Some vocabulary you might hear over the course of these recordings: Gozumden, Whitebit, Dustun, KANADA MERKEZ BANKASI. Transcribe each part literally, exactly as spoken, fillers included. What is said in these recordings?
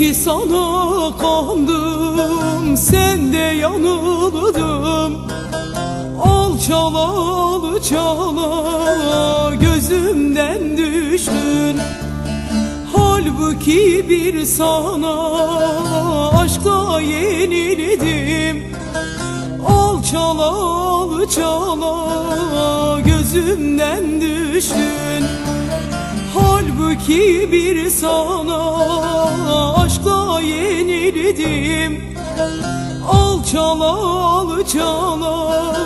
Ki sana kandım, sen de yanıldım. Alçala alçala gözümden düştün. Halbuki bir sana aşkla yenildim. Alçala alçala gözümden düştün. Halbuki bir sana aşkla yenildim. Alçala alçala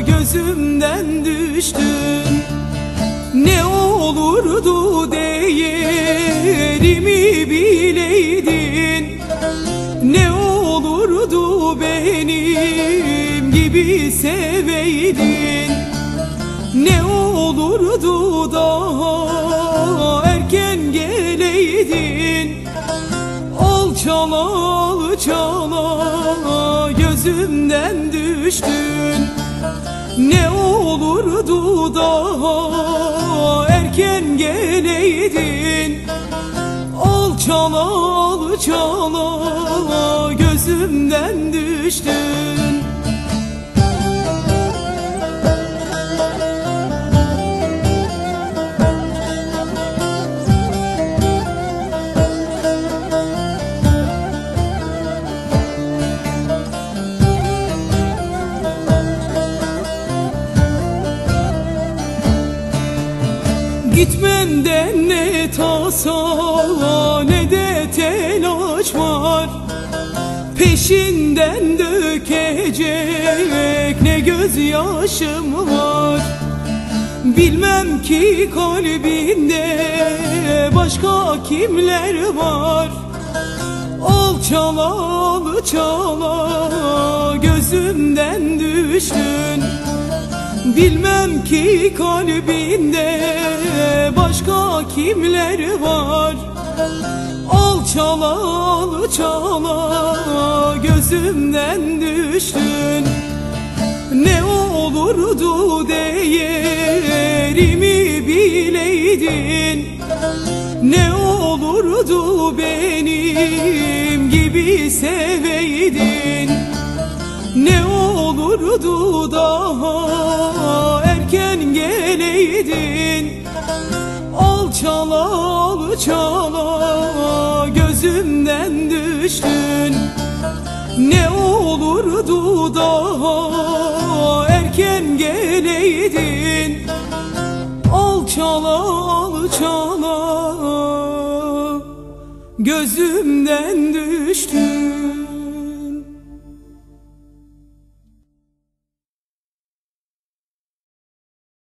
gözümden düştün. Ne olurdu değerimi bileydin. Ne olurdu benim gibi seveydin. Ne olurdu daha erken geleydin. Alçala alçala gözümden düştün. Ne olurdu daha erken geleydin. Alçala alçala gözümden düştün. Gitmenden ne tasa ne de telaş var. Peşinden dökecek ne gözyaşım var. Bilmem ki kalbinde başka kimler var. Alçala alçala gözümden düştün. Bilmem ki kalbinde başka kimler var. Alçala alçala gözümden düştün. Ne olurdu değerimi bileydin. Ne olurdu benim gibi seveydin. Ne olurdu daha erken geleydin. Alçala alçala gözümden düştün. Ne olurdu daha erken geleydin. Alçala alçala gözümden düştün.